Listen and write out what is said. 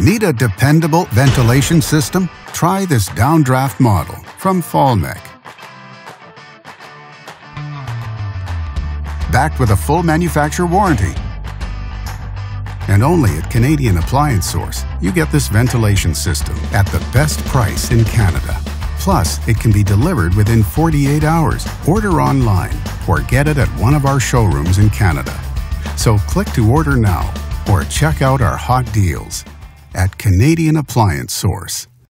Need a dependable ventilation system? Try this downdraft model from Falmec. Backed with a full manufacturer warranty. And only at Canadian Appliance Source, you get this ventilation system at the best price in Canada. Plus, it can be delivered within 48 hours. Order online or get it at one of our showrooms in Canada. So click to order now or check out our hot deals at Canadian Appliance Source.